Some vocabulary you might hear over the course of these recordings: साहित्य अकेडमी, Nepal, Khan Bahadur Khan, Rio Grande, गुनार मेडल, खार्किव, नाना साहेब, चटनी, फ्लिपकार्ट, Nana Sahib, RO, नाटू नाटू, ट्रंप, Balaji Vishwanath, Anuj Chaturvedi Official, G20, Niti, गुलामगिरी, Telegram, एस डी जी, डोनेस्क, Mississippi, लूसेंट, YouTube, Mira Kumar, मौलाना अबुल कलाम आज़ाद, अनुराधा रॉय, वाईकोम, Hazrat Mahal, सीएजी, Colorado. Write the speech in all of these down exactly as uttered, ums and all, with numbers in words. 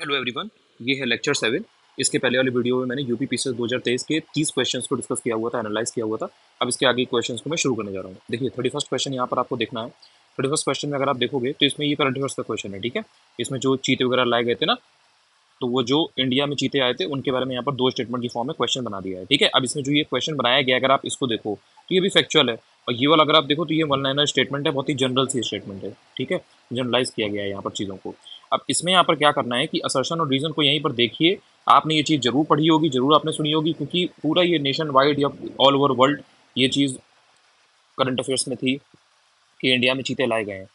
Hello everyone, ये है lecture seven. इसके पहले वाली वीडियो में मैंने यूपी पी सी एस दो हज़ार तेईस के तीस क्वेश्चंस को डिस्कस किया हुआ था, एनालाइज किया हुआ था। अब इसके आगे क्वेश्चंस को मैं शुरू करने जा रहा हूँ। देखिए, थर्टी फर्स्ट क्वेश्चन यहाँ पर आपको देखना है। थर्टी फर्स्ट क्वेश्चन में अगर आप देखोगे तो इसमें ये करंट अफेयर्स का क्वेश्चन है, ठीक है। इसमें जो चीते वगैरह लाए गए थे ना, तो वो जो इंडिया में चीते आए थे उनके बारे में यहाँ पर दो स्टेटमेंट की फॉर्म में क्वेश्चन बना दिया है, ठीक है। अब इसमें जो ये क्वेश्चन बनाया गया, अगर आप इसको देखो तो ये भी फैक्चुअल है, और ये वाला अगर आप देखो तो ये वन लाइनर स्टेटमेंट है, बहुत ही जनरल सी स्टेटमेंट है, ठीक है। जनरलाइज किया गया है यहाँ पर चीज़ों को। अब इसमें यहाँ पर क्या करना है कि असर्शन और रीजन को यहीं पर देखिए। आपने ये चीज़ जरूर पढ़ी होगी, जरूर आपने सुनी होगी, क्योंकि पूरा ये नेशन वाइड या ऑल ओवर वर्ल्ड ये चीज़ करंट अफेयर्स में थी कि इंडिया में चीते लाए गए हैं।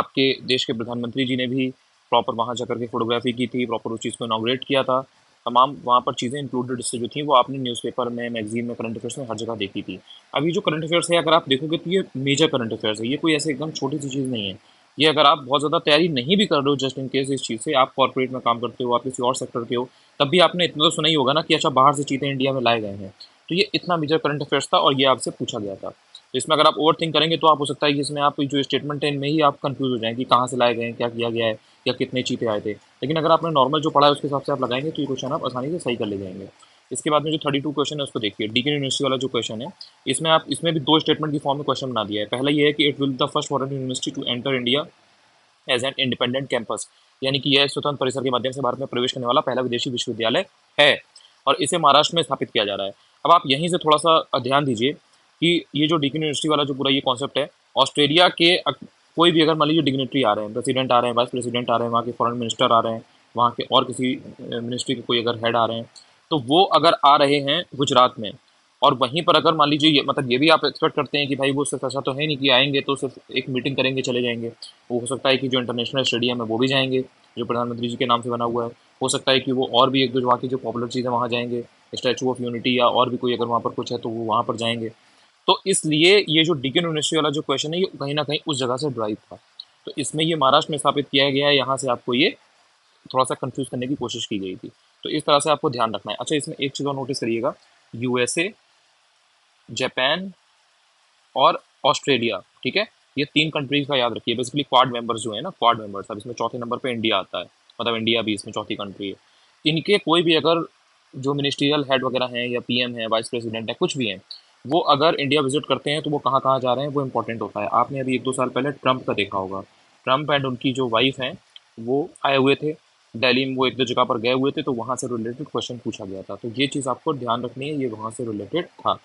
आपके देश के प्रधानमंत्री जी ने भी प्रॉपर वहाँ जाकर के फोटोग्राफी की थी, प्रॉपर उस चीज़ को इनॉग्रेट किया था। तमाम वहाँ पर चीज़ें इंक्लूडेड इससे जो थी वो आपने न्यूज़पेपर में, मैगजीन में, करंट अफेयर्स में हर जगह देखी थी। अब ये जो करंट अफेयर्स है, अगर आप देखोगे तो ये मेजर करंट अफेयर्स है, ये कोई ऐसे एकदम छोटी सी चीज़ नहीं है। ये अगर आप बहुत ज़्यादा तैयारी नहीं भी कर रहे हो, जस्ट इन केस इस चीज़ से आप कॉर्पोरेट में काम करते हो, आप किसी और सेक्टर के हो, तब भी आपने इतना तो सुना ही होगा ना कि अच्छा बाहर से चीते इंडिया में लाए गए हैं। तो ये इतना मेजर करंट अफेयर्स था और ये आपसे पूछा गया था। तो इसमें अगर आप ओवर थिंक करेंगे तो आप हो सकता है कि इसमें आप जो स्टेटमेंट है इनमें ही आप कंफ्यूज हो जाएं कि कहाँ से लाए गए हैं, क्या किया गया है, या कितने चीते आए थे। लेकिन अगर आपने नॉर्मल जो पढ़ा है उसके हिसाब से आप लगाएंगे तो ये क्वेश्चन आप आसानी से सही कर ले जाएंगे। इसके बाद में जो थर्टी टू क्वेश्चन है उसको देखिए। डेक्कन यूनिवर्सिटी वाला जो क्वेश्चन है, इसमें आप इसमें भी दो स्टेटमेंट की फॉर्म में क्वेश्चन बना दिया है। पहला ये है कि it will the first foreign university to enter India as an independent campus, यानी कि यह स्वतंत्र परिसर के माध्यम से भारत में प्रवेश करने वाला पहला विदेशी विश्वविद्यालय है, और इसे महाराष्ट्र में स्थापित किया जा रहा है। अब आप यहीं से थोड़ा सा ध्यान दीजिए कि ये जो डेक्कन यूनिवर्सिटी वाला जो पूरा ये कॉन्सेप्ट है, ऑस्ट्रेलिया के कोई भी अगर मान लीजिए डिग्नेटरी आ रहे हैं, प्रेसिडेंट आ रहे हैं, वाइस प्रेसिडेंट आ रहे हैं, वहाँ के फॉरेन मिनिस्टर आ रहे हैं, वहाँ के और किसी मिनिस्ट्री के कोई अगर हेड आ रहे हैं, तो वो अगर आ रहे हैं गुजरात में, और वहीं पर अगर मान लीजिए मतलब ये भी आप एक्सपेक्ट करते हैं कि भाई वो सिर्फ ऐसा तो है नहीं कि आएंगे तो सिर्फ एक मीटिंग करेंगे चले जाएंगे। वो हो सकता है कि जो इंटरनेशनल स्टेडियम है वो भी जाएंगे, जो प्रधानमंत्री जी के नाम से बना हुआ है। हो सकता है कि वो और भी एक दो वहाँ की जो पॉपुलर चीज़ें वहाँ जाएंगे, स्टैचू ऑफ यूनिटी या और भी कोई अगर वहाँ पर कुछ है तो वो वहाँ पर जाएंगे। तो इसलिए ये जो डेक्कन यूनिवर्सिटी वाला जो क्वेश्चन है ये कहीं ना कहीं उस जगह से ड्राइव था। तो इसमें ये महाराष्ट्र में स्थापित किया गया है, यहाँ से आपको ये थोड़ा सा कंफ्यूज करने की कोशिश की गई थी। तो इस तरह से आपको ध्यान रखना है। अच्छा, इसमें एक चीज़ और नोटिस करिएगा, यूएसए, जापान और ऑस्ट्रेलिया, ठीक है, ये तीन कंट्रीज का याद रखिए। बेसिकली क्वाड मेंबर्स जो है ना, क्वाड मेंबर्स, अब इसमें चौथे नंबर पर इंडिया आता है, मतलब इंडिया भी इसमें चौथी कंट्री है। इनके कोई भी अगर जो मिनिस्ट्रियल हेड वगैरह हैं या पी एम है, वाइस प्रेसिडेंट है, कुछ भी हैं, वो अगर इंडिया विजिट करते हैं तो वो कहाँ कहाँ जा रहे हैं वो इंपॉर्टेंट होता है। आपने अभी एक दो साल पहले ट्रंप का देखा होगा, ट्रंप एंड उनकी जो वाइफ हैं वो आए हुए थे दिल्ली में, वो एक दो जगह पर गए हुए थे, तो वहाँ से रिलेटेड क्वेश्चन पूछा गया था। तो ये चीज़ आपको ध्यान रखनी है, ये वहाँ से रिलेटेड था।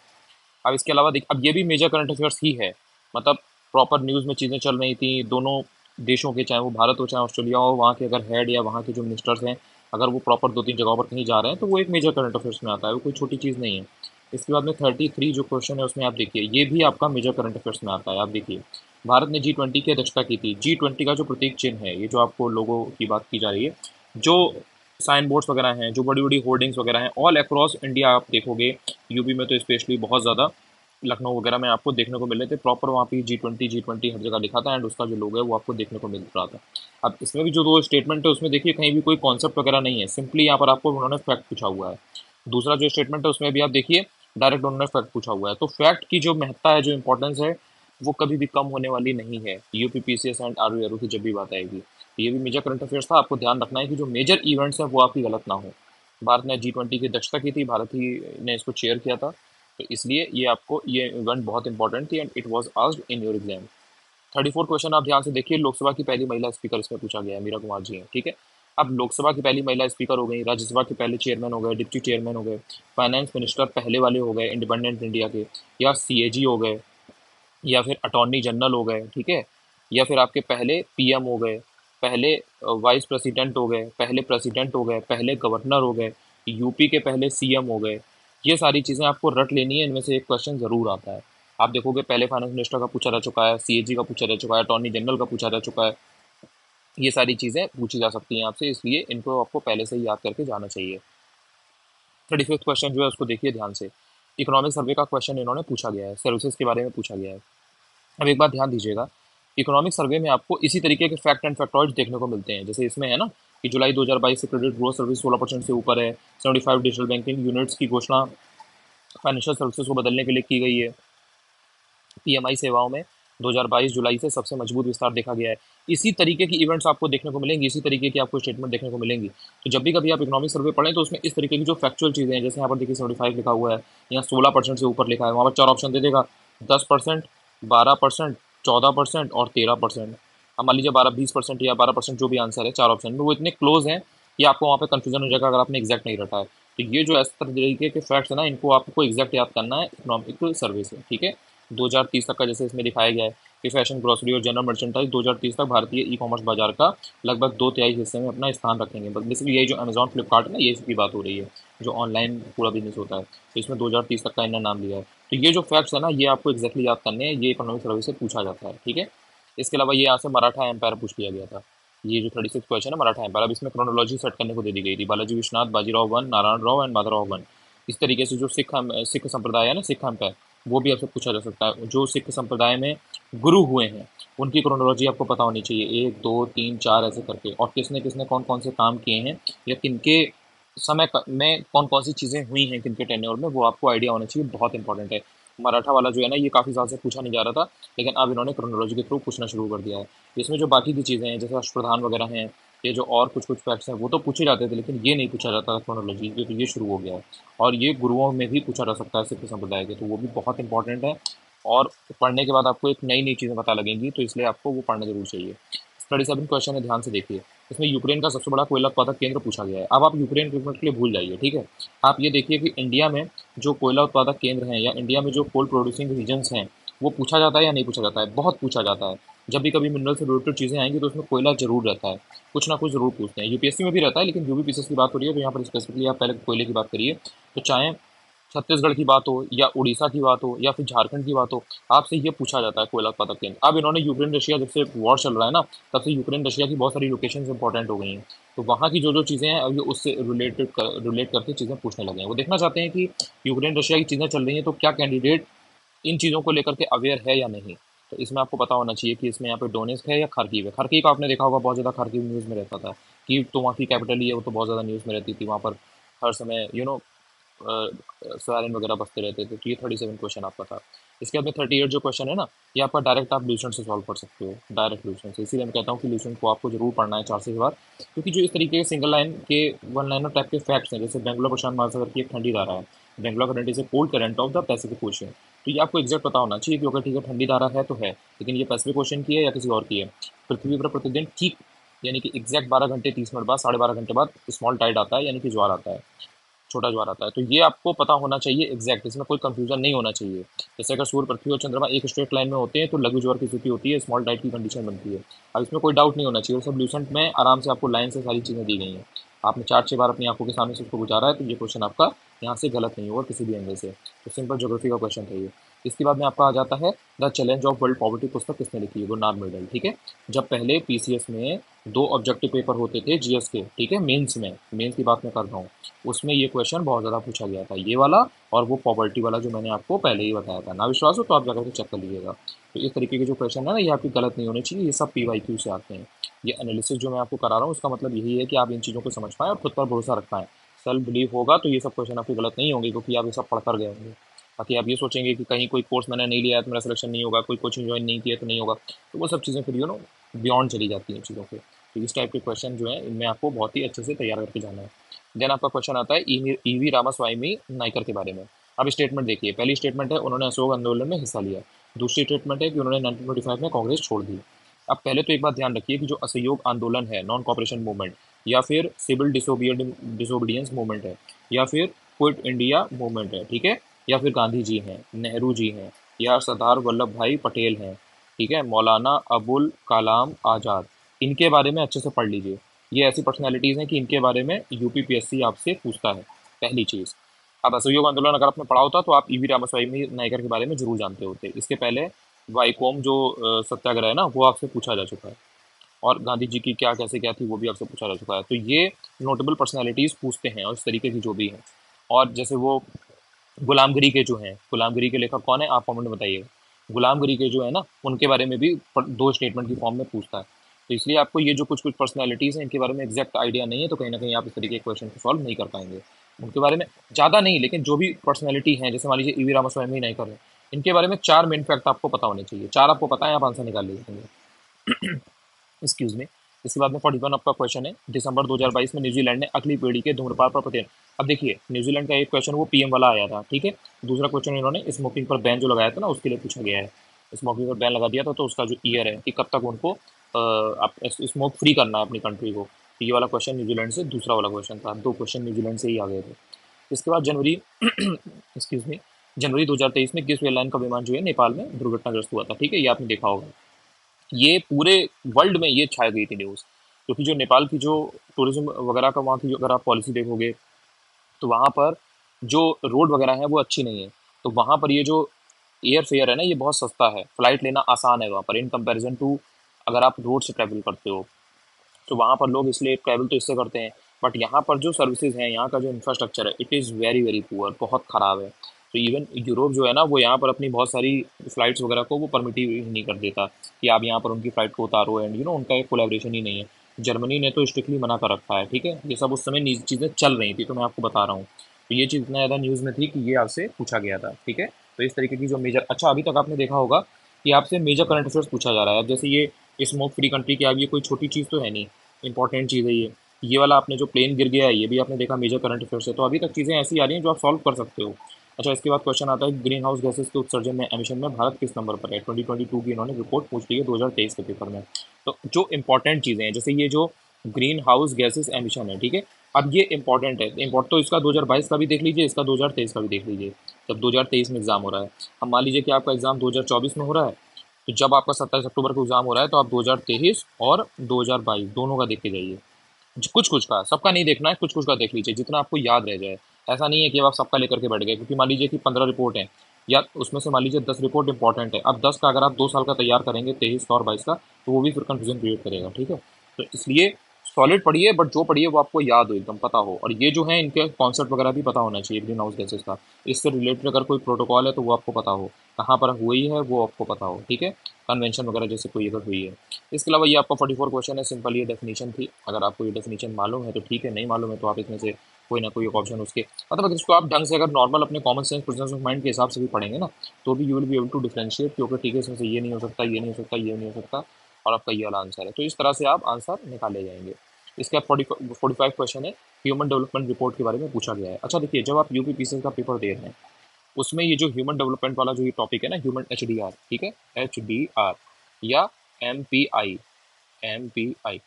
अब इसके अलावा देख, अब ये भी मेजर करंट अफेयर्स ही है, मतलब प्रॉपर न्यूज़ में चीज़ें चल रही थी दोनों देशों के, चाहे वो भारत हो चाहे ऑस्ट्रेलिया हो, वहाँ के अगर हेड या वहाँ के जो मिनिस्टर्स हैं अगर वो प्रॉपर दो तीन जगहों पर कहीं जा रहे हैं तो वो एक मेजर करंट अफेयर्स में आता है, वो कोई छोटी चीज़ नहीं है। इसके बाद में तैंतीस जो क्वेश्चन है उसमें आप देखिए, ये भी आपका मेजर करंट अफेयर्स में आता है। आप देखिए, भारत ने जी ट्वेंटी की अध्यक्षता की थी। जी ट्वेंटी का जो प्रतीक चिन्ह है, ये जो आपको लोगों की बात की जा रही है, जो साइन बोर्ड्स वगैरह हैं, जो बड़ी बड़ी होर्डिंग्स वगैरह हैं, ऑल अक्रॉस इंडिया आप देखोगे, यूपी में तो स्पेशली बहुत ज़्यादा, लखनऊ वगैरह में आपको देखने को मिले थे, प्रॉपर वहाँ पे जी ट्वेंटी जी ट्वेंटी हर जगह लिखा था, एंड उसका जो लोगो है वो आपको देखने को मिल रहा था। अब इसमें भी जो दो स्टेटमेंट है उसमें देखिए कहीं भी कोई कॉन्सेप्ट वगैरह नहीं है, सिंपली यहाँ पर आपको उन्होंने फैक्ट पूछा हुआ है। दूसरा जो स्टेटमेंट है उसमें भी आप देखिए डायरेक्ट उन्होंने फैक्ट पूछा हुआ है। तो फैक्ट की जो महत्ता है, जो इंपॉर्टेंस है, वो कभी भी कम होने वाली नहीं है। UP P C S and R O R O की जब भी बात आएगी, ये भी मेजर करंट अफेयर्स था। आपको ध्यान रखना है कि जो मेजर इवेंट्स हैं वो आपकी गलत ना हो। भारत ने जी ट्वेंटी की अध्यक्षता की थी, भारत ही ने इसको चेयर किया था, तो इसलिए ये आपको ये इवेंट बहुत इंपॉर्टेंट थी, and it was asked in your exam. Thirty four question आप ध्यान से देखिए, लोकसभा की पहली महिला स्पीकर इसमें पूछा गया है, मीरा कुमार जी हैं, ठीक है। अब लोकसभा की पहली महिला स्पीकर हो गई, राज्यसभा के पहले चेयरमैन हो गए, डिप्टी चेयरमैन हो गए, फाइनेंस मिनिस्टर पहले वाले हो गए इंडिपेंडेंट इंडिया के, या सीएजी हो गए, या फिर अटॉर्नी जनरल हो गए, ठीक है, या फिर आपके पहले पीएम हो गए, पहले वाइस प्रेसिडेंट हो गए, पहले प्रेसिडेंट हो गए, पहले गवर्नर हो गए, यूपी के पहले सीएम हो गए। ये सारी चीज़ें आपको रट लेनी है, इनमें से एक क्वेश्चन ज़रूर आता है। आप देखोगे पहले फाइनेंस मिनिस्टर का पूछा जा चुका है, सीएजी का पूछा जा चुका है, अटॉर्नी जनरल का पूछा जा चुका है, ये सारी चीज़ें पूछी जा सकती हैं आपसे, इसलिए इनको आपको पहले से ही याद करके जाना चाहिए। थर्टी फिफ्थ क्वेश्चन जो है उसको देखिए ध्यान से, इकोनॉमिक सर्वे का क्वेश्चन इन्होंने पूछा गया है, सर्विसेज के बारे में पूछा गया है। अब एक बात ध्यान दीजिएगा, इकोनॉमिक सर्वे में आपको इसी तरीके के फैक्ट एंड फैक्टॉइड्स देखने को मिलते हैं, जैसे इसमें है ना कि जुलाई दो हज़ार बाईस से क्रेडिट ग्रोथ सर्विस सोलह परसेंट से ऊपर है, seventy five digital banking units की घोषणा फाइनेंशियल सर्विसेज को बदलने के लिए की गई है, पी एम आई सेवाओं में दो हज़ार बाईस जुलाई से सबसे मजबूत विस्तार देखा गया है। इसी तरीके की इवेंट्स आपको देखने को मिलेंगी, इसी तरीके की आपको स्टेटमेंट देखने को मिलेंगी। तो जब भी कभी आप इकोनॉमिक सर्वे पढ़ें तो उसमें इस तरीके की जो फैक्चुअल चीज़ें हैं, जैसे यहाँ पर देखिए सेवेंटी फाइव लिखा हुआ है, यहाँ सोलह परसेंट से ऊपर लिखा है, वहाँ पर चार ऑप्शन दे देगा दस परसेंट, बारह परसेंट, चौदह परसेंट और तेरह परसेंट। हम मान लीजिए बारह बीस परसेंट या बारह परसेंट जो भी आंसर है चार ऑप्शन में, वो इतने क्लोज हैं कि आपको वहाँ पर कन्फ्यूजन हो जाएगा अगर आपने एग्जैक्ट नहीं रटा है। तो ये जो इस तरीके के फैक्ट्स हैं ना, इनको आपको एग्जैक्ट याद करना है इकोनॉमिक सर्वे से, ठीक है। दो हज़ार तीस तक का जैसे इसमें दिखाया गया है कि फैशन, ग्रोसरी और जनरल मर्चेंटाइज दो हज़ार तीस तक भारतीय ई कॉमर्स बाजार का लगभग दो तिहाई हिस्से में अपना स्थान रखेंगे। बेसिकली यही जो अमेज़ॉन फ्लिपकार्ट है ना, ये इसकी बात हो रही है, जो ऑनलाइन पूरा बिजनेस होता है, तो इसमें दो हज़ार तीस तक का इन्होंने नाम लिया है। तो ये जो फैक्ट्स है ना, ये आपको एक्जैक्टली याद करने हैं, ये इकोनॉमिक सर्वे से पूछा जाता है, ठीक है। इसके अलावा ये यहाँ से मराठा एम्पायर पूछ लिया गया था, ये जो थर्टी सिक्स क्वेश्चन है मराठा एम्पायर। अब इसमें क्रोनोलॉजी सेट करने को दे दी गई थी, Balaji Vishwanath, Bajirao one, Narayan Rao and Madhavrao one. इस तरीके से जो सिख सिख संप्रदाय है ना, सिख एम्पायर, वो भी आपसे पूछा जा सकता है। जो सिख संप्रदाय में गुरु हुए हैं उनकी क्रोनोलॉजी आपको पता होनी चाहिए, एक दो तीन चार ऐसे करके, और किसने किसने कौन कौन से काम किए हैं या किनके समय में कौन कौन सी चीज़ें हुई हैं, किनके टेन्योर में, वो आपको आइडिया होना चाहिए, बहुत इंपॉर्टेंट है। मराठा वाला जो है ना, ये काफ़ी साल से पूछा नहीं जा रहा था, लेकिन अब इन्होंने क्रोनोलॉजी के थ्रू पूछना शुरू कर दिया है। इसमें जो बाकी की चीज़ें हैं जैसे राष्ट्रप्रधान वगैरह हैं, ये जो और कुछ कुछ फैक्ट्स हैं, वो तो पूछे जाते थे, लेकिन ये नहीं पूछा जाता था क्रोनोलॉजी के, तो ये शुरू हो गया है। और ये गुरुओं में भी पूछा जा सकता है सिख संप्रदाय के, तो वो भी बहुत इंपॉर्टेंट है, और पढ़ने के बाद आपको एक नई नई चीज़ें पता लगेंगी, तो इसलिए आपको वो पढ़ना जरूर चाहिए। थर्टी सेवन क्वेश्चन है, ध्यान से देखिए, इसमें यूक्रेन का सबसे बड़ा कोयला उत्पादक केंद्र पूछा गया है। अब आप यूक्रेन ट्रीटमेंट के लिए भूल जाइए, ठीक है। आप ये देखिए कि इंडिया में जो कोयला उत्पादक केंद्र हैं या इंडिया में जो कोल प्रोड्यूसिंग रीजन्स हैं, वो पूछा जाता है या नहीं पूछा जाता है? बहुत पूछा जाता है। जब भी कभी मिनरल से रिलेटेड चीज़ें आएंगी तो उसमें कोयला जरूर रहता है, कुछ ना कुछ जरूर पूछते हैं। यूपीएससी में भी रहता है, लेकिन जो भी पीसेस की बात हो रही है तो यहाँ पर स्पेसिफिकली आप पहले कोयले की बात करिए। तो चाहे छत्तीसगढ़ की बात हो या उड़ीसा की बात हो या फिर झारखंड की बात हो, आपसे ये पूछा जाता है कोयला उत्पादक केंद्र। अब इन्होंने यूक्रेन रशिया, जब से वॉर चल रहा है ना, तब से यूक्रेन रशिया की बहुत सारी लोकेशंस इंपॉर्टेंट हो गई हैं, तो वहाँ की जो जो चीज़ें हैं अब ये उससे रिलेटेड कर, रिलेट करके चीज़ें पूछने लगे हैं। वो देखना चाहते हैं कि यूक्रेन रशिया की चीज़ें चल रही हैं तो क्या कैंडिडेट इन चीज़ों को लेकर के अवेयर है या नहीं। तो इसमें आपको पता होना चाहिए कि इसमें यहाँ पे डोनेस्क है या खार्किव है। खार्किव का आपने देखा होगा, बहुत ज़्यादा खार्किव न्यूज़ में रहता था कि तो वहाँ की कैपिटल ही है, वो तो बहुत ज़्यादा न्यूज़ में रहती थी, वहाँ पर हर समय यू नो सायरन वगैरह बसते रहते थे। तो ये थर्टी सेवन क्वेश्चन आपका था। इसके बाद में थर्टी एट जो क्वेश्चन है ना, ये आपका डायरेक्ट आप लूसेंट से सॉल्व कर सकते हो, डायरेक्ट लूसेंट से। इसीलिए मैं कहता हूँ कि लूसेंट को आपको जरूर पढ़ना है चार से बार, क्योंकि जो इस तरीके के सिंगल लाइन के वन लाइनर टाइप के फैक्ट्स हैं, जैसे बेंगलोर प्रशांत महासागर की एक ठंडी धारा है, Benguela current is a cold current of the Pacific ocean. तो ये आपको एक्जैक्ट पता होना चाहिए कि ओके ठीक है, ठंडी धारा है तो है, लेकिन ये पैसिफिक ओशन की है या किसी और की है। पृथ्वी पर प्रतिदिन ठीक यानी कि एक्जैक्ट बारह घंटे तीस मिनट बाद, साढ़े बारह घंटे बाद स्मॉल टाइड आता है, यानी कि ज्वार आता है, छोटा ज्वार आता है। तो ये आपको पता होना चाहिए एग्जैक्ट, इसमें कोई कंफ्यूजन नहीं होना चाहिए। जैसे अगर सूर्य पृथ्वी और चंद्रमा एक स्ट्रेट लाइन में होते हैं तो लघु ज्वार की स्थिति होती है, स्मॉल टाइड की कंडीशन बनती है। अब इसमें कोई डाउट नहीं होना चाहिए, सब लूसेंट में आराम से आपको लाइन से सारी चीज़ें दी गई हैं, आपने चार छः बार अपनी आंखों के सामने से उसको गुजारा है, तो ये क्वेश्चन आपका यहाँ से गलत नहीं होगा किसी भी एंगल से। तो सिंपल ज्योग्राफी का क्वेश्चन था ये। इसके बाद में आपका आ जाता है the challenge of world poverty, पुस्तक किसने लिखी है? गुनार मेडल, ठीक है। जब पहले पीसीएस में दो ऑब्जेक्टिव पेपर होते थे जीएस के, ठीक है, मेंस में, मेंस की बात मैं कर रहा हूँ, उसमें ये क्वेश्चन बहुत ज़्यादा पूछा गया था, ये वाला और वो पॉवर्टी वाला जो मैंने आपको पहले ही बताया था। ना विश्वास हो तो आप जाकर चेक कर लीजिएगा। तो इस तरीके के जो क्वेश्चन है ना, ये आपकी गलत नहीं होने चाहिए, ये सब पी वाई क्यू से आते हैं। ये एनालिसिस जो मैं आपको करा रहा हूँ उसका मतलब यही है कि आप इन चीज़ों को समझ पाएँ और खुद पर भरोसा रख पाएँ। सेल्फ बिलीव होगा तो ये सब क्वेश्चन आपके गलत नहीं होंगे, क्योंकि आप ये सब पढ़ कर गए होंगे। बाकी आप ये सोचेंगे कि कहीं कोई कोर्स मैंने नहीं लिया है तो मेरा सिलेक्शन नहीं होगा, कोई कोचिंग ज्वाइन नहीं किया तो नहीं होगा, तो वो सब चीज़ें फिर यू नो बियॉन्ड चली जाती हैं चीज़ों के। तो इस टाइप के क्वेश्चन जो है इनमें आपको बहुत ही अच्छे से तैयार करके जाना है। देन आपका क्वेश्चन आता है ई वी रामास्वामी नायकर के बारे में। अब स्टेटमेंट देखिए, पहली स्टेटमेंट है उन्होंने अशोक आंदोलन में हिस्सा लिया, दूसरी स्टेटमेंट है कि उन्होंने नाइनटीन ट्वेंटी फाइव में कांग्रेस छोड़ दी। अब पहले तो एक बात ध्यान रखिए कि जो असहयोग आंदोलन है, नॉन कॉपरेशन मूवमेंट, या फिर सिविल डिसोबीडियंस मूवमेंट है, या फिर क्विट इंडिया मूवमेंट है, ठीक है, या फिर गांधी जी हैं, नेहरू जी हैं, या सरदार वल्लभ भाई पटेल हैं, ठीक है, मौलाना अबुल कलाम आज़ाद, इनके बारे में अच्छे से पढ़ लीजिए। ये ऐसी पर्सनैलिटीज़ हैं कि इनके बारे में यूपीपीएससी आपसे पूछता है, पहली चीज़। अब असहयोग आंदोलन अगर आपने पढ़ा होता तो आप ई वी रामास्वामी नायकर के बारे में जरूर जानते होते। इसके पहले वाईकोम जो सत्याग्रह है ना, वो आपसे पूछा जा चुका है, और गांधी जी की क्या कैसे क्या थी वो भी आपसे पूछा जा चुका है। तो ये नोटेबल पर्सनालिटीज़ पूछते हैं, और इस तरीके की जो भी हैं। और जैसे वो गुलामगिरी के जो हैं, गुलामगिरी के लेखक कौन है आप कमेंट में बताइएगा। गुलामगिरी के जो है ना, उनके बारे में भी दो स्टेटमेंट की फॉर्म में पूछता है। तो इसलिए आपको ये जो कुछ कुछ पर्सनैलिटीज़ हैं इनके बारे में एग्जैक्ट आइडिया नहीं है, तो कहीं ना कहीं आप इस तरीके के क्वेश्चन को सॉल्व नहीं कर पाएंगे। उनके बारे में ज़्यादा नहीं, लेकिन जो भी पर्सनैलिटी हैं, जैसे मान लीजिए ई वी रामास्वामी नायकर है, इनके बारे में चार मेन फैक्ट आपको पता होने चाहिए। चार आपको पता है, आप आंसर निकाल लीजिएगा। एक्सक्यूज में। इसके बाद में फोर्टी वन आपका क्वेश्चन है, दिसंबर दो हज़ार बाईस में न्यूजीलैंड ने अगली पीढ़ी के धूम्रपान पर प्रतिबंध। अब देखिए न्यूजीलैंड का एक क्वेश्चन वो पीएम वाला आया था, ठीक है। दूसरा क्वेश्चन इन्होंने स्मोकिंग पर बैन जो लगाया था ना उसके लिए पूछा गया है, स्मोकिंग पर बैन लगा दिया था तो उसका जो ईयर है कि कब तक उनको आप स्मोक फ्री करना है अपनी कंट्री को, ये वाला क्वेश्चन न्यूजीलैंड से, दूसरा वाला क्वेश्चन था, दो क्वेश्चन न्यूजीलैंड से ही आ गए थे। इसके बाद जनवरी एक्सक्यूज मी जनवरी दो हज़ार तेईस में किस एयरलाइन का विमान जो है नेपाल में दुर्घटनाग्रस्त हुआ था, ठीक है, ये आपने देखा होगा। ये पूरे वर्ल्ड में ये छाई गई थी न्यूज़, क्योंकि जो नेपाल की जो टूरिज्म वगैरह का वहाँ की जो अगर आप पॉलिसी देखोगे तो वहाँ पर जो रोड वगैरह है वो अच्छी नहीं है, तो वहाँ पर ये जो एयर फेयर है ना ये बहुत सस्ता है, फ़्लाइट लेना आसान है वहाँ पर इन कंपेरिजन टू अगर आप रोड से ट्रैवल करते हो, तो वहाँ पर लोग इसलिए ट्रैवल तो इससे करते हैं। बट यहाँ पर जो सर्विसेज हैं, यहाँ का जो इंफ्रास्ट्रक्चर है, it is very very poor, बहुत ख़राब है। तो इवन यूरोप जो है ना वो यहाँ पर अपनी बहुत सारी फ्लाइट्स वगैरह को वो परमिटिव ही नहीं कर देता कि आप यहाँ पर उनकी फ़्लाइट को उतारो, एंड यू नो उनका एक कोलैबोरेशन ही नहीं है। जर्मनी ने तो स्ट्रिक्टली मना कर रखा है, ठीक है। ये सब उस समय चीज़ें चल रही थी तो मैं आपको बता रहा हूँ, तो ये चीज़ इतना ज़्यादा न्यूज़ में थी कि ये आपसे पूछा गया था, ठीक है। तो इस तरीके की जो मेजर, अच्छा अभी तक आपने देखा होगा कि आपसे मेजर करंट अफेयर्स पूछा जा रहा है। जैसे ये स्मोक फ्री कंट्री की, आप ये कोई छोटी चीज़ तो है नहीं, इंपॉर्टेंट चीज़ है ये। ये वाला आपने जो प्लेन गिर गया है ये भी आपने देखा मेजर करंट अफेयर्स है। तो अभी तक चीज़ें ऐसी आ रही हैं जो आप सॉल्व कर सकते हो। अच्छा, इसके बाद क्वेश्चन आता है ग्रीन हाउस गैसेस के उत्सर्जन में एमिशन में भारत किस नंबर पर है। दो हज़ार बाईस की इन्होंने रिपोर्ट पूछ ली है दो हज़ार तेईस के पेपर में। तो जो इंपॉर्टेंट चीज़ें हैं, जैसे ये जो ग्रीन हाउस गैसेस एमिशन है, ठीक है, अब ये इंपॉर्टेंट है। इम्पोर्ट तो इसका दो हज़ार बाईस का भी देख लीजिए, इसका दो हज़ार तेईस का भी देख लीजिए। जब दो हज़ार तेईस में एग्ज़ाम हो रहा है, हम मान लीजिए कि आपका एग्ज़ाम दो हज़ार चौबीस में हो रहा है, तो जब आपका सत्ताईस अक्टूबर को एग्ज़ाम हो रहा है तो आप दो हज़ार तेईस और दो हज़ार बाईस दोनों का देख के जाइए। कुछ कुछ का, सबका नहीं देखना है, कुछ कुछ का देख लीजिए जितना आपको याद रह जाए। ऐसा नहीं है कि आप सबका लेकर के बैठ गए, क्योंकि मान लीजिए कि पंद्रह रिपोर्ट हैं या उसमें से मान लीजिए दस रिपोर्ट इंपॉर्टेंट है। अब दस का अगर आप दो साल का तैयार करेंगे, तेईस का और बाईस का, तो वो भी फिर कन्फ्यूजन क्रिएट करेगा, ठीक है। तो इसलिए सॉलिड पढ़िए, बट जो पढ़िए वो आपको याद हो, एकदम पता हो। और ये जो है इनके कॉन्सेप्ट वगैरह भी पता होना चाहिए ग्रीन हाउस गैसेज का। इससे रिलेटेड अगर कोई प्रोटोकॉल है तो वो आपको पता हो, कहाँ पर हुई है वो आपको पता हो, ठीक है। कन्वेंशन वगैरह जैसे कोई अगर हुई है। इसके अलावा ये आपका फोर्टी फोर क्वेश्चन है, सिंपल ये डेफिनेशन थी। अगर आपको ये डेफिनेशन मालूम है तो ठीक है, नहीं मालूम है तो आप इसमें से कोई ना कोई ऑप्शन उसके, मतलब अगर इसको आप ढंग से अगर नॉर्मल अपने common sense presence of mind के हिसाब से भी पढ़ेंगे ना तो भी you will be able to differentiate, क्योंकि ठीक है इसमें से ये नहीं हो सकता, ये नहीं हो सकता, ये नहीं हो सकता, और आपका ये वाला आंसर है। तो इस तरह से आप आंसर निकाले जाएंगे। इसका फोर्टी फोर्टी फाइव क्वेश्चन है, ह्यूमन डेवलपमेंट रिपोर्ट के बारे में पूछा गया है। अच्छा देखिए, जब आप यू पी पी सी का पेपर दे रहे हैं उसमें ये जो ह्यूमन डेवलपमेंट वाला जो ये टॉपिक है ना, ह्यूमन एच डी आर, ठीक है, एच डी आर या M P I, M P I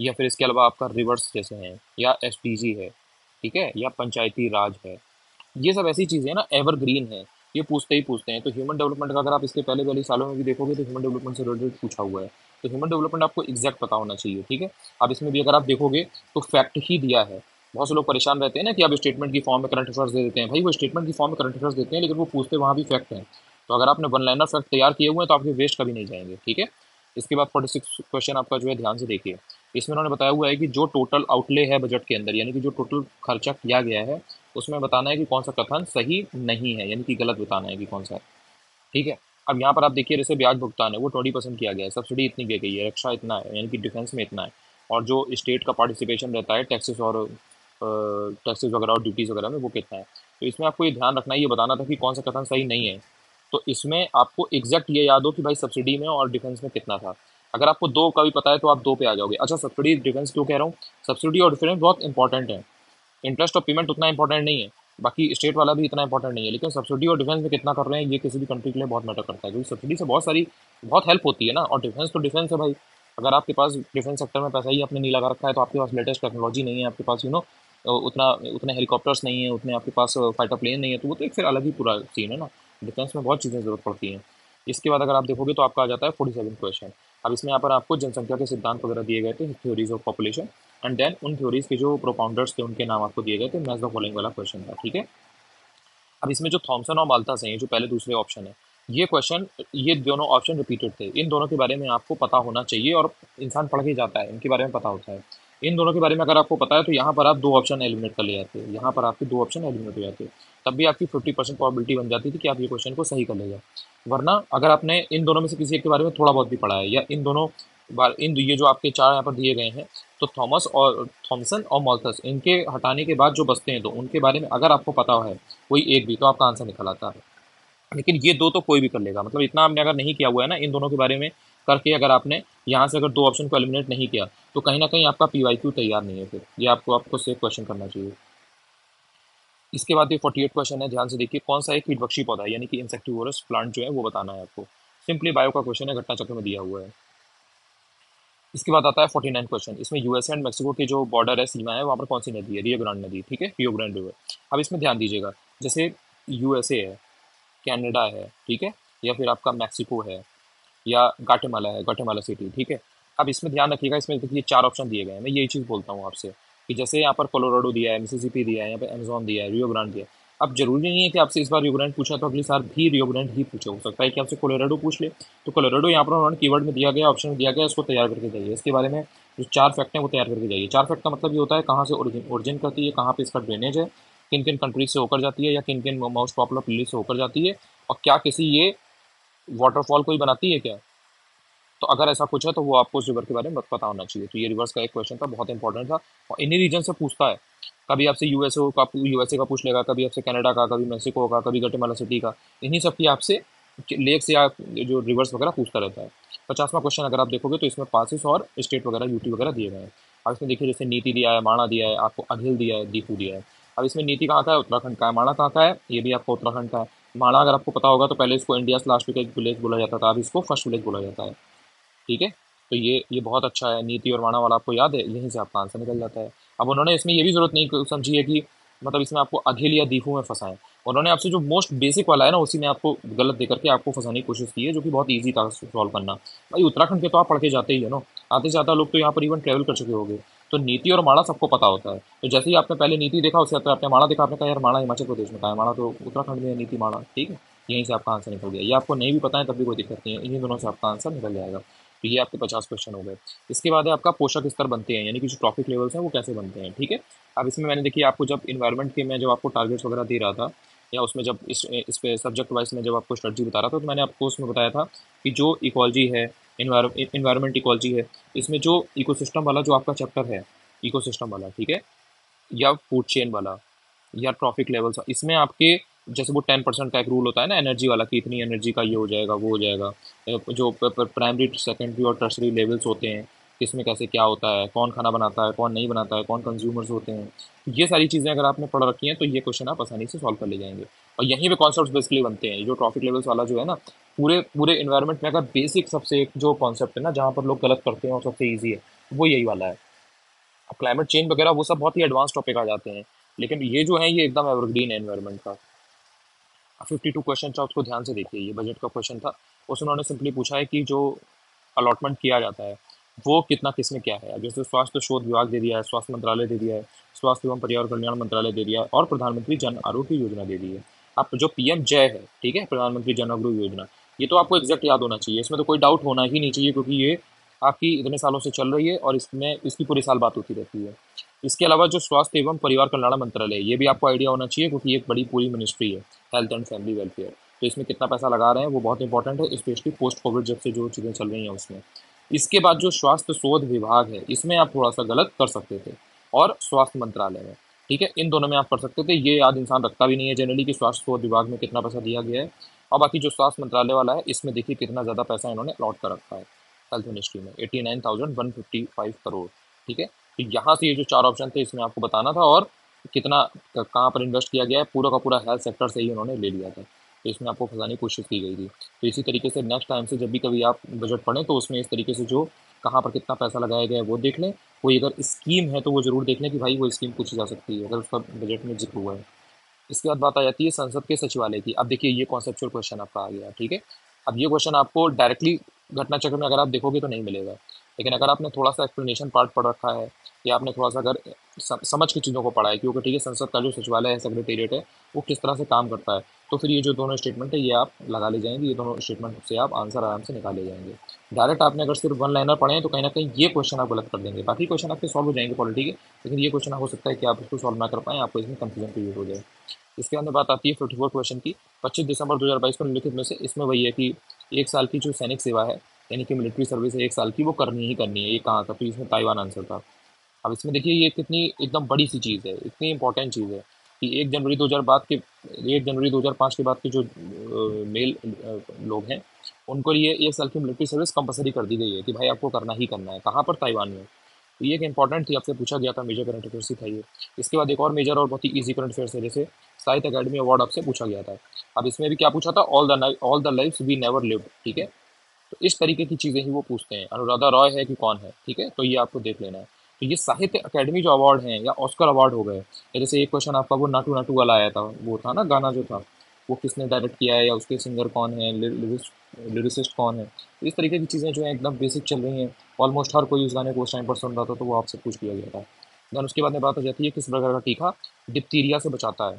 या फिर इसके अलावा आपका रिवर्स जैसे हैं, या एस डी जी है, ठीक है, या पंचायती राज है, ये सब ऐसी चीज़ें ना एवरग्रीन है, ये पूछते ही पूछते हैं। तो ह्यूमन डेवलपमेंट का अगर आप इसके पहले पहले सालों में भी देखोगे तो ह्यूमन डेवलपमेंट से रिलेटेड पूछा हुआ है। तो ह्यूमन डेवलपमेंट आपको एग्जैक्ट पता होना चाहिए, ठीक है। अब इसमें भी अगर आप देखोगे तो फैक्ट ही दिया है। बहुत से लोग परेशान रहते हैं ना कि आप स्टेटमेंट की फॉर्म में करंट अफेयर्स दे देते हैं, भाई वो स्टेटमेंट की फॉर्म में करंट अफेयर्स देते हैं लेकिन वो पूछते वहाँ भी फैक्ट हैं। तो अगर आपने वन लाइनर फैक्ट तैयार किए हुए हैं तो आपके वेस्ट कभी नहीं जाएंगे, ठीक है। इसके बाद फोर्टी सिक्स क्वेश्चन आपका जो है, ध्यान से देखिए, इसमें उन्होंने बताया हुआ है कि जो टोटल आउटले है बजट के अंदर, यानी कि जो टोटल खर्चा किया गया है, उसमें बताना है कि कौन सा कथन सही नहीं है, यानी कि गलत बताना है कि कौन सा है, ठीक है। अब यहाँ पर आप देखिए, जैसे ब्याज भुगतान है वो ट्वेंटी परसेंट किया गया है, सब्सिडी इतनी दी गई है, रक्षा इतना है, यानी कि डिफेंस में इतना है, और जो स्टेट का पार्टिसिपेशन रहता है टैक्सेस और टैक्सेस वगैरह और ड्यूटीज़ वगैरह में वो कितना है। तो इसमें आपको ये ध्यान रखना है, ये बताना था कि कौन सा कथन सही नहीं है। तो इसमें आपको एग्जैक्ट ये याद हो कि भाई सब्सिडी में और डिफेंस में कितना था। अगर आपको दो का भी पता है तो आप दो पे आ जाओगे। अच्छा, सब्सिडी डिफेंस क्यों कह रहा हूँ, सब्सिडी और डिफेंस बहुत इंपॉर्टेंट है, इंटरेस्ट और पेमेंट उतना इंपॉर्टेंट नहीं है, बाकी स्टेट वाला भी इतना इंपॉर्टेंट नहीं है, लेकिन सब्सिडी और डिफेंस में कितना कर रहे हैं ये किसी भी कंट्री के लिए बहुत मैटर करता है, क्योंकि सब्सिडी से बहुत सारी बहुत हेल्प होती है ना, और डिफेंस तो डिफेंस है भाई। अगर आपके पास डिफेंस सेक्टर में पैसा ही आपने नहीं लगा रखा है तो आपके पास लेटेस्ट टेक्नोलॉजी नहीं है, आपके पास यू नो उतना उतने हेलीकॉप्टर्स नहीं है, उतने आपके पास फाइटर प्लेन नहीं है, तो वो तो एक फिर अलग ही पूरा सीन है ना, डिफेंस में बहुत चीज़ें ज़रूरत पड़ती हैं। इसके बाद अगर आप देखोगे तो आपका आ जाता है फोर्टी सेवन क्वेश्चन। अब इसमें यहाँ पर आपको जनसंख्या के सिद्धांत वगैरह दिए गए थे, theories of population, and then उन थ्योरीज के जो प्रोपाउंडर्स थे उनके नाम आपको दिए गए थे। मैच द फॉलोइंग वाला क्वेश्चन था, ठीक है। अब इसमें जो थॉमसन और माल्थस हैं, जो पहले दूसरे ऑप्शन है, ये क्वेश्चन, ये दोनों ऑप्शन रिपीटेड थे। इन दोनों के बारे में आपको पता होना चाहिए, और इंसान पढ़ के जाता है, इनके बारे में पता होता है। इन दोनों के बारे में अगर आपको पता है तो यहाँ पर आप दो ऑप्शन एलिमिनेट कर ले जाते हैं, यहाँ पर आपके दो ऑप्शन एलिमिनेट हो जाते हैं, तब भी आपकी फिफ्टी परसेंट प्रॉबिलिटी बन जाती थी कि आप ये क्वेश्चन को सही कर ले जाए। वरना अगर आपने इन दोनों में से किसी एक के बारे में थोड़ा बहुत भी पढ़ा है, या इन दोनों बार इन ये जो आपके चार यहाँ पर दिए गए हैं, तो थॉमस और थॉमसन और माल्थस, इनके हटाने के बाद जो बचते हैं तो उनके बारे में अगर आपको पता है कोई एक भी, तो आपका आंसर निकल आता है। लेकिन ये दो तो कोई भी कर लेगा, मतलब इतना आपने अगर नहीं किया हुआ है ना इन दोनों के बारे में करके अगर आपने यहाँ से अगर दो ऑप्शन को एलिमिनेट नहीं किया तो कहीं ना कहीं आपका पी वाई क्यू तैयार नहीं है। फिर ये आपको आपको सेफ क्वेश्चन करना चाहिए। इसके बाद ये फोर्टी एट क्वेश्चन है, ध्यान से देखिए। कौन सा एक कीटभक्षी पौधा है यानी कि इंसेक्टिवोरस प्लांट जो है वो बताना है आपको। सिंपली बायो का क्वेश्चन है, घटना चक्र में दिया हुआ है। इसके बाद आता है फोर्टी नाइन क्वेश्चन। इसमें यूएस एंड मेक्सिको की जो बॉर्डर है, सीमा है, वहाँ पर कौन सी नदी है? रियो ग्रांड नदी, ठीक है, रियो ग्रांड रिवर। अब इसमें ध्यान दीजिएगा, जैसे यूएसए है, कैनेडा है, ठीक है, या फिर आपका मैक्सिको है या गाटेमाला है, गाटेमाला सिटी, ठीक है। अब इसमें ध्यान रखिएगा, इसमें देखिए चार ऑप्शन दिए गए हैं। मैं यही चीज़ बोलता हूँ आपसे कि जैसे यहाँ पर कोलोराडो दिया है, मिसिसिपी दिया है, यहाँ पर अमेजॉन दिया है, रियो ग्रांड दिया है। अब जरूरी नहीं है कि आपसे इस बार रियो ग्रांड पूछा तो अगली साल भी रियो ग्रांड ही पूछा, हो सकता है कि आपसे कोलोराडो पूछ ले। तो कोलोराडो यहाँ पर उन्होंने कीवर्ड में दिया गया, ऑप्शन में दिया गया, उसको तैयार करके जाइए। इसके बारे में जो चार फैक्ट हैं वो तैयार करके जाइए। चार फैक्ट का मतलब ये होता है कहाँ से ओरिजिन करती है, कहाँ पर इसका ड्रेनेज है, किन किन कंट्रीज से होकर जाती है या किन किन मोस्ट पॉपुलर प्लेस से होकर जाती है, और क्या किसी ये वाटरफॉल कोई बनाती है क्या। तो अगर ऐसा कुछ है तो वो आपको उस रिवर के बारे में पता होना चाहिए। तो ये रिवर्स का एक क्वेश्चन था, बहुत इंपॉर्टेंट था, और इन्हीं रीजन से पूछता है। कभी आपसे यूएसए का यूएसए का पूछ लेगा, कभी आपसे कनाडा का, कभी मैक्सिको का, कभी गटेमाला सिटी का, इन्हीं सब की आपसे लेक से या जो रिवर्स वगैरह पूछता रहता है। पचासवां क्वेश्चन अगर आप देखोगे तो इसमें पासिस और स्टेट वगैरह, यूटी वगैरह दिए गए हैं। अब इसमें देखिए, जैसे नीति दिया है, माणा दिया है, आपको अघिल दिया है, दीपू दिया है। अब इसमें नीति कहाँ का है? उत्तराखंड का है। माणा कहाँ का है? ये भी आपको उत्तराखंड का है। माणा अगर आपको पता होगा तो पहले इसको इंडिया से लास्ट विलेज बोला जाता था, अब इसको फर्स्ट विलेज बोला जाता है, ठीक है। तो ये ये बहुत अच्छा है, नीति और माणा वाला आपको याद है, यहीं से आपका आंसर निकल जाता है। अब उन्होंने इसमें ये भी जरूरत नहीं समझी है कि मतलब इसमें आपको अघिल या दीफू में फंसाएं। उन्होंने आपसे जो मोस्ट बेसिक वाला है ना, उसी में आपको गलत दे करके आपको फंसाने की कोशिश की है, जो कि बहुत ईजी था सॉल्व करना। भाई उत्तराखंड के तो आप पढ़ के जाते ही है ना, आते जाते लोग तो यहाँ पर इवन ट्रेवल कर चुके होंगे, तो नीति और माणा सबको पता होता है। तो जैसे ही आपने पहले नीति देखा, उससे आपने माणा देखा, आपने कहा यार माणा हिमाचल प्रदेश में कहा है, माणा तो उत्तराखंड में, नीति माणा, ठीक है, यहीं से आपका आंसर निकल गया। ये आपको नहीं भी पता है तब भी कोई दिक्कत नहीं है, इन्हीं दोनों से आपका आंसर निकल जाएगा। तो ये आपके पचास क्वेश्चन हो गए। इसके बाद है आपका पोषक स्तर बनते हैं, यानी कि जो ट्रॉफिक लेवल्स हैं वो कैसे बनते हैं, ठीक है। अब इसमें मैंने देखिए आपको जब इन्वायरमेंट के मैं जब आपको टारगेट्स वगैरह दे रहा था, या उसमें जब इस इस पर सब्जेक्ट वाइज में जब आपको स्ट्रेटजी बता रहा था, तो मैंने आपको उसमें बताया था कि जो इकोलॉजी है, इन्वायरमेंट इकोलॉजी है, इसमें जो इकोसिस्टम वाला जो आपका चैप्टर है, इकोसिस्टम वाला, ठीक है, या फूड चेन वाला या ट्रॉफिक लेवल्स, इसमें आपके जैसे वो टेन परसेंट का एक रूल होता है ना एनर्जी वाला, कि इतनी एनर्जी का ये हो जाएगा वो हो जाएगा, जो प्राइमरी सेकेंडरी और टर्सरी लेवल्स होते हैं, किसमें कैसे क्या होता है, कौन खाना बनाता है, कौन नहीं बनाता है, कौन कंज्यूमर्स होते हैं, ये सारी चीज़ें अगर आपने पढ़ रखी हैं तो ये क्वेश्चन आप आसानी से सॉल्व कर ले जाएंगे। और यहीं पे कॉन्सेप्ट्स बेसिकली बनते हैं, जो ट्रॉफिक लेवल्स वाला जो है ना, पूरे पूरे इन्वायरमेंट में अगर बेसिक सबसे एक जो कॉन्सेप्ट है ना, जहाँ पर लोग गलत करते हैं और सबसे ईजी है, वो यही वाला है। क्लाइमेट चेंज वगैरह वो सब बहुत ही एडवांस टॉपिक आ जाते हैं, लेकिन ये जो है ये एकदम एवरग्रीन है इन्वायरमेंट का। फिफ्टी टू क्वेश्चन था, उसको ध्यान से देखिए, ये बजट का क्वेश्चन था। उसमें उन्होंने सिंपली पूछा है कि जो अलॉटमेंट किया जाता है वो कितना किस में क्या है। जैसे स्वास्थ्य शोध विभाग दे दिया है, स्वास्थ्य मंत्रालय दे दिया है, स्वास्थ्य एवं परिवार कल्याण मंत्रालय दे दिया है, और प्रधानमंत्री जन आरोग्य योजना दे दी है। आप जो पीएम जय है, ठीक है, प्रधानमंत्री जन आरोग्य योजना, ये तो आपको एग्जैक्ट याद होना चाहिए, इसमें तो कोई डाउट होना ही नहीं चाहिए, क्योंकि ये आपकी इतने सालों से चल रही है और इसमें इसकी पूरे साल बात होती रहती है। इसके अलावा जो स्वास्थ्य एवं परिवार कल्याण मंत्रालय, ये भी आपको आइडिया होना चाहिए, क्योंकि एक बड़ी पूरी मिनिस्ट्री है, हेल्थ एंड फैमिली वेलफेयर। तो इसमें कितना पैसा लगा रहे हैं वो बहुत इंपॉर्टेंट है, स्पेशली पोस्ट कोविड जब से जो चीज़ें चल रही हैं उसमें। इसके बाद जो स्वास्थ्य शोध विभाग है, इसमें आप थोड़ा सा गलत कर सकते थे, और स्वास्थ्य मंत्रालय में, ठीक है, इन दोनों में आप कर सकते थे। ये याद इंसान रखता भी नहीं है जनरली कि स्वास्थ्य शोध विभाग में कितना पैसा दिया गया है। और बाकी जो स्वास्थ्य मंत्रालय वाला है, इसमें देखिए कितना ज़्यादा पैसा इन्होंने अलॉट कर रखा है हेल्थ मिनिस्ट्री में, eighty nine thousand one fifty five crore, ठीक है। तो यहाँ से ये जो चार ऑप्शन थे इसमें आपको बताना था, और कितना कहाँ पर इन्वेस्ट किया गया है, पूरा का पूरा हेल्थ सेक्टर से ही उन्होंने ले लिया था, तो इसमें आपको फंसाने की कोशिश की गई थी। तो इसी तरीके से नेक्स्ट टाइम से जब भी कभी आप बजट पढ़ें तो उसमें इस तरीके से जो कहाँ पर कितना पैसा लगाया गया है वो देख लें। कोई अगर स्कीम है तो वो जरूर देख लें कि भाई वो स्कीम पूछी जा सकती है अगर उसका बजट में जिक्र हुआ है। इसके बाद बात आ जाती है संसद के सचिवालय की। अब देखिए ये कॉन्सेप्चुअल क्वेश्चन आपका आ गया, ठीक है। अब ये क्वेश्चन आपको डायरेक्टली घटना चक्र में अगर आप देखोगे तो नहीं मिलेगा, लेकिन अगर आपने थोड़ा सा एक्सप्लेनेशन पार्ट पढ़ रखा है या आपने थोड़ा सा अगर समझ के चीज़ों को पढ़ा है, क्योंकि ठीक है संसद का जो सचिवालय है, सेक्रेटेरिएट है, वो किस तरह से काम करता है, तो फिर ये जो दोनों स्टेटमेंट है ये आप लगा ले जाएंगे, ये दोनों स्टेटमेंट से आप आंसर आराम से निकाल ले जाएंगे। डायरेक्ट आपने अगर सिर्फ वन लाइनर पढ़े हैं तो कहीं ना कहीं ये क्वेश्चन आप गलत कर देंगे, बाकी क्वेश्चन आपके सॉल्व हो जाएंगे पॉलिटी के, लेकिन ये क्वेश्चन हो सकता है कि आप इसको सॉल्व ना कर पाएँ, आपको इसमें कंफ्यूजन क्रिएट हो जाए। इसके अंदर बात आती है फिफ्टी फोर क्वेश्चन की। पच्चीस दिसंबर दो हज़ार बाईस को निम्नलिखित में से इसमें वही है कि एक साल की जो सैनिक सेवा है, यानी कि मिलिट्री सर्विस है एक साल की, वो करनी ही करनी है, ये कहाँ था? तो इसमें ताइवान आंसर था। अब इसमें देखिए ये कितनी एकदम बड़ी सी चीज़ है, इतनी इंपॉर्टेंट चीज़ है, कि एक जनवरी दो हज़ार बाद के एक जनवरी दो हज़ार पाँच के बाद के जो मेल लोग हैं उनको लिए एक साल की मिलिट्री सर्विस कंपलसरी कर दी गई है कि भाई आपको करना ही करना है। कहाँ पर? ताइवान में। तो ये एक इंपॉर्टेंट थी, आपसे पूछा गया था, मेजर करंट अफेयर्स था ये। इसके बाद एक और मेजर और बहुत ही ईजी करंट अफेयर्स है, जैसे साहित्य अकेडमी अवार्ड आपसे पूछा गया था। अब इसमें भी क्या पूछा था? All the all the lives we never lived, ठीक है। तो इस तरीके की चीज़ें ही वो पूछते हैं। अनुराधा रॉय है कि कौन है, ठीक है। तो ये आपको देख लेना है। तो ये साहित्य अकेडमी जो अवार्ड हैं या ऑस्कर अवार्ड हो गए, जैसे एक क्वेश्चन आपका वो नाटू नाटू वाला आया था, वो था ना गाना जो था, वो किसने डायरेक्ट किया है या उसके सिंगर कौन है, लिरिसिस्ट कौन है। तो इस तरीके की चीज़ें जो हैं एकदम बेसिक चल रही हैं। ऑलमोस्ट हर कोई उस गाने को उस टाइम पर सुन रहा था, तो वो आपसे पूछ लिया गया था। दैन उसके बाद में बात हो जाती है किस प्रकार का टीका डिप्थीरिया से बचाता है।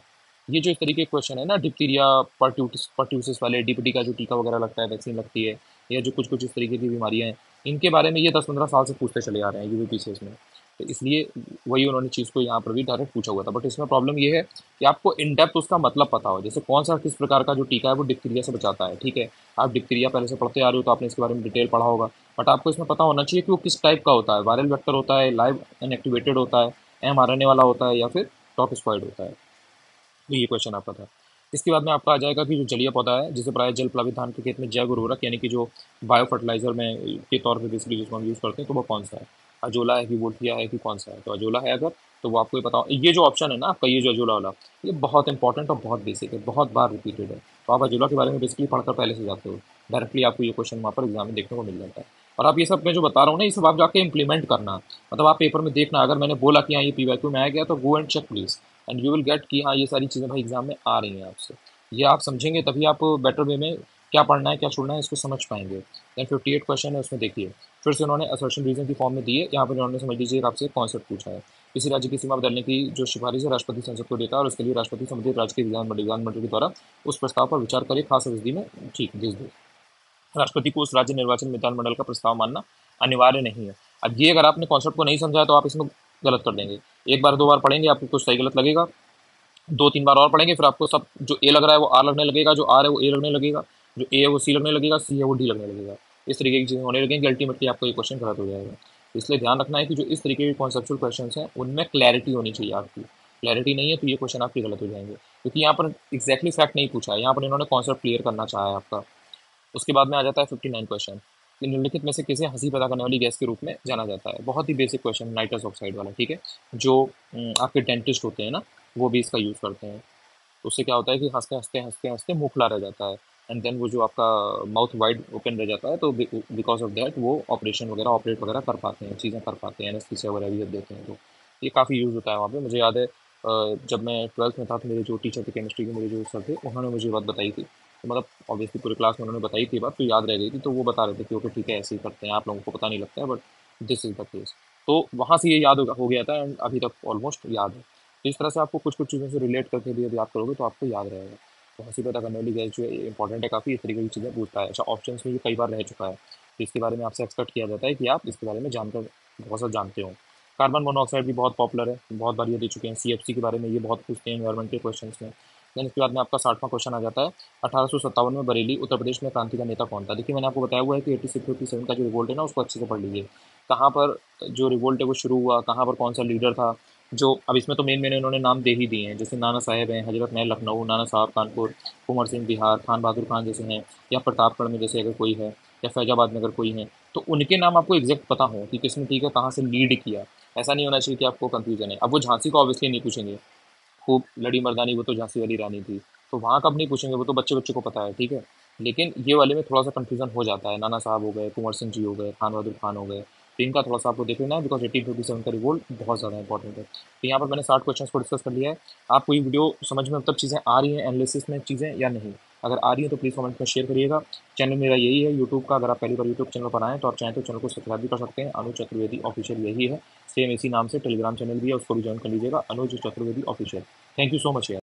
ये जो इस तरीके के क्वेश्चन है ना, डिप्थीरिया पर्ट्यूटिस पर्ट्यूसिस वाले डीपीटी का जो टीका वगैरह लगता है, वैक्सीन लगती है, या जो कुछ कुछ इस तरीके की बीमारियां हैं, इनके बारे में ये दस पंद्रह साल से पूछते चले आ रहे हैं यूपीएससी में। तो इसलिए वही उन्होंने चीज़ को यहाँ पर भी डायरेक्ट पूछा हुआ था। बट इसमें प्रॉब्लम ये है कि आपको इन डेप्थ उसका मतलब पता हो, जैसे कौन सा किस प्रकार का जो टीका है वो डिप्थीरिया से बचाता है, ठीक है। आप डिप्थीरिया पहले से पढ़ते आ रहे हो तो आपने इसके बारे में डिटेल पढ़ा होगा, बट आपको इसमें पता होना चाहिए कि वो किस टाइप का होता है, वायरल वेक्टर होता है, लाइव इनएक्टिवेटेड होता है, एमआरएनए वाला होता है, या फिर टॉप स्पॉइड होता है। ये क्वेश्चन आपका था। इसके बाद में आपका आ जाएगा कि जो जलीय पौधा है जिसे प्रायः जल प्लावित धान के खेत में जैव उर्वरक यानी कि जो बायो फर्टिलाइजर में के तौर पे बेसिकली जिसको हम यूज़ करते हैं, तो वो कौन सा है? अजोला है कि वोल्टिया है कि कौन सा है? तो अजोला है अगर, तो वो आपको बताओ। ये जो ऑप्शन है ना आपका, ये जो अजोला वाला, ये बहुत इंपॉर्टेंट और बहुत बेसिक है, बहुत बार रिपीटेड है। तो आप अजोला के बारे में बेसिकली पढ़कर पहले से जाते हो, डायरेक्टली आपको ये क्वेश्चन वहाँ पर एग्जाम में देखने को मिल जाता है। और आप ये सब मैं जो बता रहा हूँ ना, ये सब आप जाके इंप्लीमेंट करना, मतलब आप पेपर में देखना। अगर मैंने बोला कि हाँ ये पीवाईक्यू में आया गया, तो go and check please, and you will get कि हाँ ये सारी चीज़ें भाई एग्जाम में आ रही हैं आपसे। ये आप समझेंगे तभी आप बेटर वे में क्या पढ़ना है क्या छोड़ना है इसको समझ पाएंगे। दैन फिफ्टी एट क्वेश्चन है, उसमें देखिए फिर से उन्होंने असर्शन रीजन की फॉर्म में दिए। यहाँ पर उन्होंने समझ लीजिए आपसे कॉन्सेप्ट पूछा है। किसी राज्य की सीमा बदलने की जो सिफारिश है राष्ट्रपति संसद को देता है और उसके लिए राष्ट्रपति संबंधित राज्य के विधानमंडल के द्वारा उस प्रस्ताव पर विचार करे, खास अवधि में ठीक भेज दे। राष्ट्रपति को उस राज्य निर्वाचन विधानमंडल का प्रस्ताव मानना अनिवार्य नहीं है। अब ये अगर आपने कॉन्सेप्ट को नहीं समझा तो आप इसमें गलत कर देंगे। एक बार दो बार पढ़ेंगे आपको कुछ सही गलत लगेगा, दो तीन बार और पढ़ेंगे, फिर आपको सब जो ए लग रहा है वो आर लगने लगेगा, जो आर है वो ए लगने लगेगा, जो ए है वो सी लगने लगेगा, सी है वो डी लगने लगेगा। इस तरीके की चीज़ें होने लगेंगी, अल्टीमेटली आपका ये क्वेश्चन गलत हो जाएगा। इसलिए ध्यान रखना है कि जो इस तरीके के कॉन्सेप्चुअल क्वेश्चन हैं उनमें क्लैरिटी होनी चाहिए आपकी। क्लैरिटी नहीं है तो ये क्वेश्चन आपके गलत हो जाएंगे, क्योंकि यहाँ पर एक्जैक्टली फैक्ट नहीं पूछा है, यहाँ पर इन्होंने कॉन्सेप्ट क्लियर करना चाहा है आपका। उसके बाद में आ जाता है फिफ्टी नाइन क्वेश्चन, निम्नलिखित में से किसे हंसी पैदा करने वाली गैस के रूप में जाना जाता है। बहुत ही बेसिक क्वेश्चन, नाइट्रस ऑक्साइड वाला, ठीक है। जो आपके डेंटिस्ट होते हैं ना वो भी इसका यूज़ करते हैं। उससे क्या होता है कि हंसते हंसते हंसते हंसते मुँह खुला रह जाता है, एंड देन वो जो आपका माउथ वाइड ओपन रह जाता है, तो बिकॉज ऑफ दैट वो ऑपरेशन वगैरह ऑपरेट वगैरह कर पाते हैं, चीज़ें कर पाते हैं, एनेस्थीसिया वगैरह भी जब देते हैं। तो ये काफ़ी यूज़ होता है वहाँ पर। मुझे याद है जब मैं ट्वेल्थ में था तो मेरे जो टीचर थे केमिस्ट्री के, मेरे जो सर थे, उन्होंने मुझे बात बताई थी, मतलब ऑब्वियसली पूरी क्लास में उन्होंने बताई थी बात, तो याद रह गई थी। तो वो बता रहे थे कि ओके ठीक है ऐसे ही करते हैं, आप लोगों को पता नहीं लगता है but this is the case. तो वहाँ से ये याद हो गया था एंड अभी तक ऑलमोस्ट याद है। तो इस तरह से आपको कुछ कुछ चीज़ों से रिलेट करके भी अभी याद करोगे तो आपको याद रहेगा। तो हंसी पैदा करने वाली गैस जो है इंपॉर्टेंट है काफ़ी, इस तरीके की चीज़ें पूछता है। अच्छा, ऑप्शन में भी कई बार रह चुका है, तो इसके बारे में आपसे एक्सपेक्ट किया जाता है कि आप इसके बारे में जानकर बहुत सा जानते हो। कार्बन मोनोऑक्साइड भी बहुत पॉपुलर है, बहुत बार ये दे चुके हैं। सी एफ सी के बारे में ये बहुत पूछते हैं एनवायरमेंट के क्वेश्चन में। देन इसके बाद में आपका साठवां क्वेश्चन आ जाता है, अठारह सौ सत्तावन में बरेली उत्तर प्रदेश में क्रांति का नेता कौन था। देखिए मैंने आपको बताया हुआ है कि एट्टी सिक्स एट्टी सेवन का जो रिवोल्ट है ना उसको अच्छे से पढ़ लीजिए, कहाँ पर जो रिवोल्ट है वो शुरू हुआ, कहाँ पर कौन सा लीडर था। जो अब इसमें तो मेन मैंने इन्होंने नाम दे ही दिए हैं, जैसे नाना साहेब हैं हजरत महल लखनऊ, नाना साहब कानपुर, कुंवर सिंह बिहार, खान बहादुर खान जैसे हैं, या प्रतापगढ़ में जैसे अगर कोई है, या फैजाबाद में अगर कोई है, तो उनके नाम आपको एग्जैक्ट पता हो कि किसने ठीक है कहाँ से लीड किया। ऐसा नहीं होना चाहिए कि आपको कन्फ्यूजन है। अब वो झांसी को ऑब्वियसली नहीं पूछेंगे, खूब लड़ी मर्दानी वो तो झांसी वाली रानी थी, तो वहाँ कब नहीं पूछेंगे, वो तो बच्चे बच्चे को पता है, ठीक है। लेकिन ये वाले में थोड़ा सा कन्फ्यूजन हो जाता है, नाना साहब हो गए, कुंवर सिंह जी हो गए, खान बहादुर खान हो गए, इनका थोड़ा सा आपको देख लेना है, बिकॉज एटीन फिफ्टी सेवन का रिवोल्ट बहुत ज़्यादा इंपॉर्टेंट है। तो यहाँ पर मैंने साठ क्वेश्चन को डिस्कस कर लिया है। आपको ये वीडियो समझ में मतलब चीज़ें आ रही हैं एनालिसिस में चीज़ें या नहीं, अगर आ रही है तो प्लीज़ कमेंट में शेयर करिएगा। चैनल मेरा यही है यूट्यूब का, अगर आप पहली बार यूट्यूब चैनल पर आएँ तो आप चाहें तो चैनल को सब्सक्राइब भी कर सकते हैं, अनुज चतुर्वेदी ऑफिशियल यही है। सेम इसी नाम से टेलीग्राम चैनल भी है, उसको भी ज्वाइन कर लीजिएगा, Anuj Chaturvedi official. Thank you so much यार।